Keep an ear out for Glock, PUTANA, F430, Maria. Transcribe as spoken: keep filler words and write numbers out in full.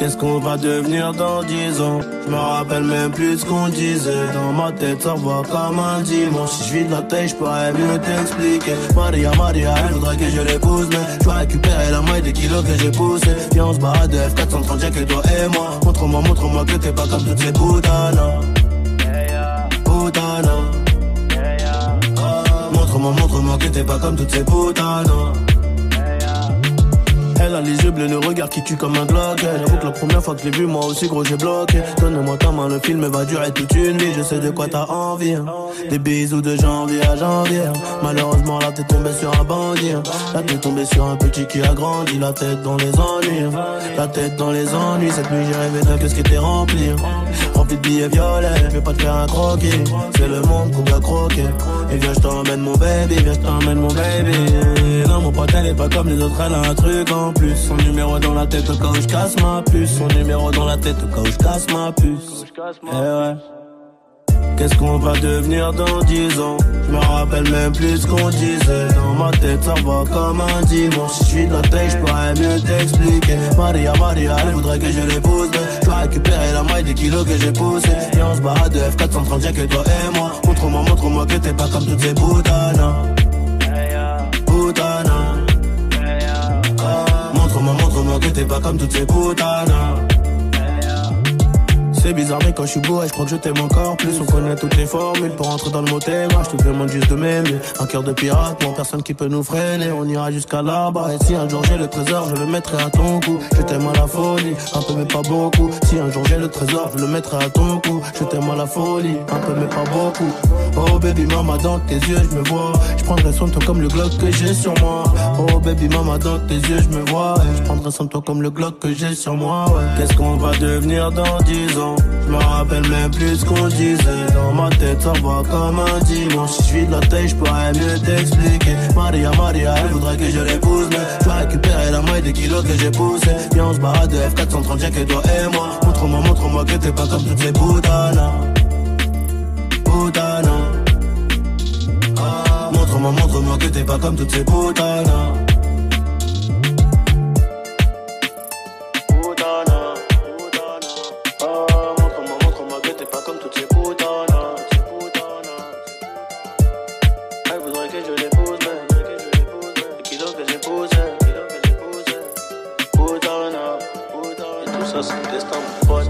Qu'est-ce qu'on va devenir dans dix ans? Je me rappelle même plus ce qu'on disait. Dans ma tête ça va comme un dimanche. Si je vis de la tête, je pourrais mieux t'expliquer. Maria, Maria, elle voudrait que je l'épouse, mais je dois récupérer la moitié des kilos que j'ai poussé. Viens on se barre de F quatre cent trente, y'a que toi et moi. Montre-moi, montre-moi que t'es pas comme toutes ces PUTANA. PUTANA. Montre-moi, montre-moi que t'es pas comme toutes ces PUTANA. Elle a les yeux bleus, le regard qui tue comme un Glock. J'avoue que la première fois que je l'ai vu, moi aussi gros j'ai bloqué. Donne-moi ta main, le film va durer toute une vie. Je sais de quoi t'as envie, hein. Des bisous de janvier à janvier, hein. Malheureusement là t'es tombé sur un bandit, hein. Là t'es tombé sur un petit qui a grandi. La tête dans les ennuis, hein. La tête dans les ennuis. Cette nuit j'ai rêvé d'un que ce qui était rempli, hein. Rempli de billets violets, je vais pas te faire un croquis. C'est le monde qu'on va croquer. Et viens je t'emmène mon baby, viens je t'emmène mon baby. Non mon pote elle est pas comme les autres, elle a un truc en plus. Son numéro dans la tête au cas où je casse ma puce. Son numéro dans la tête au cas où je casse ma puce. Eh ouais. Qu'est-ce qu'on va devenir dans dix ans? Je me rappelle même plus ce qu'on disait. Dans ma tête ça va comme un dimanche. Si je suis de la tête, je pourrais mieux t'expliquer. Maria, Maria, elle voudrait que je l'épouse, mais je dois récupérer la moitié des kilos que j'ai poussé. Et on se barre de F quatre cent trente, y'a que toi et moi. Montre-moi, montre-moi que t'es pas comme toutes ces PUTANA. PUTANA. Montre-moi, montre-moi que t'es pas comme toutes ces PUTANA. C'est bizarre mais quand je suis beau, je crois que je t'aime encore plus. On connaît toutes les formules pour entrer dans le mot thème. Je te demande juste de m'aimer. Un cœur de pirate, non personne qui peut nous freiner. On ira jusqu'à là-bas. Et si un jour j'ai le trésor, je le mettrai à ton cou. Je t'aime à la folie, un peu mais pas beaucoup. Si un jour j'ai le trésor, je le mettrai à ton cou. Je t'aime à la folie, un peu mais pas beaucoup. Oh baby mama dans tes yeux je me vois. Je prendrai soin de toi comme le Glock que j'ai sur moi. Oh baby mama dans tes yeux je me vois. Je prendrai soin de toi comme le Glock que j'ai sur moi. Ouais. Qu'est-ce qu'on va devenir dans dix ans? Je me rappelle même plus ce qu'on disait. Dans ma tête ça va comme un dimanche. Si je vis de la tête je pourrais mieux t'expliquer. Maria, Maria, elle voudrait que je l'épouse, mais je dois récupérer la moitié des kilos que j'ai poussé. Viens on se barre de F quatre cent trente, y'a que toi et moi. Montre-moi, montre-moi que t'es pas comme toutes ces PUTANA. PUTANA. Ah. Montre-moi, montre-moi que t'es pas comme toutes ces PUTANA. Just a distant voice.